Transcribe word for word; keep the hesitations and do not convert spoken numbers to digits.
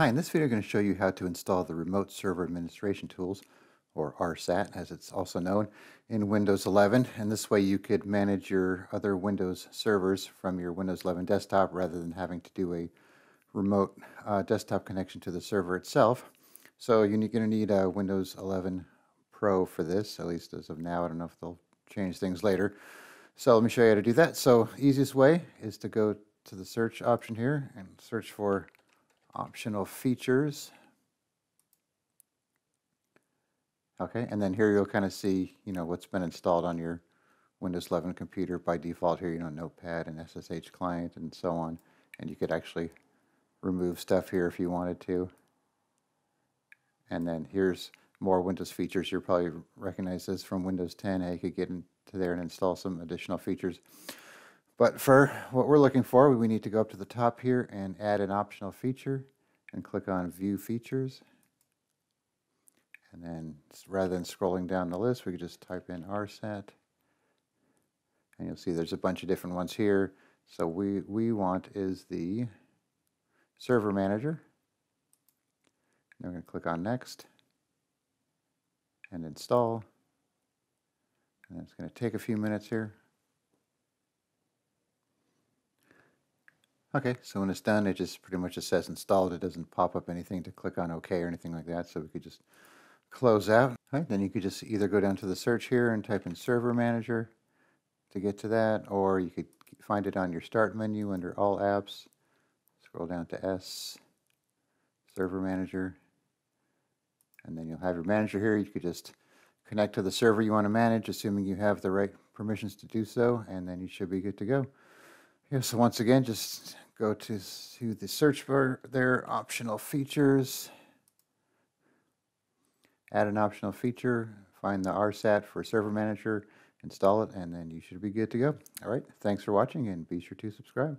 Hi, in this video I'm going to show you how to install the Remote Server Administration Tools, or R SAT as it's also known, in Windows eleven, and this way you could manage your other Windows servers from your Windows eleven desktop rather than having to do a remote uh, desktop connection to the server itself. So you're going to need a Windows eleven Pro for this, at least as of now. I don't know if they'll change things later. So let me show you how to do that. So easiest way is to go to the search option here and search for Optional Features. Okay, and then here you'll kind of see, you know, what's been installed on your Windows eleven computer by default here, you know, Notepad and S S H client and so on. And you could actually remove stuff here if you wanted to. And then here's more Windows features. You'll probably recognize this from Windows ten. How you could get into there and install some additional features. But for what we're looking for, we need to go up to the top here and add an optional feature and click on View Features. And then rather than scrolling down the list, we could just type in R SAT. And you'll see there's a bunch of different ones here. So we, we want is the Server Manager. And we're going to click on Next and Install. And it's going to take a few minutes here. Okay, so when it's done, it just pretty much just says installed. It doesn't pop up anything to click on OK or anything like that, so we could just close out. All right, then you could just either go down to the search here and type in Server Manager to get to that, or you could find it on your Start menu under All Apps. Scroll down to S, Server Manager, and then you'll have your manager here. You could just connect to the server you want to manage, assuming you have the right permissions to do so, and then you should be good to go. Yeah, so once again, just go to, to the search bar there, Optional Features, add an optional feature, find the R SAT for Server Manager, install it, and then you should be good to go. All right, thanks for watching, and be sure to subscribe.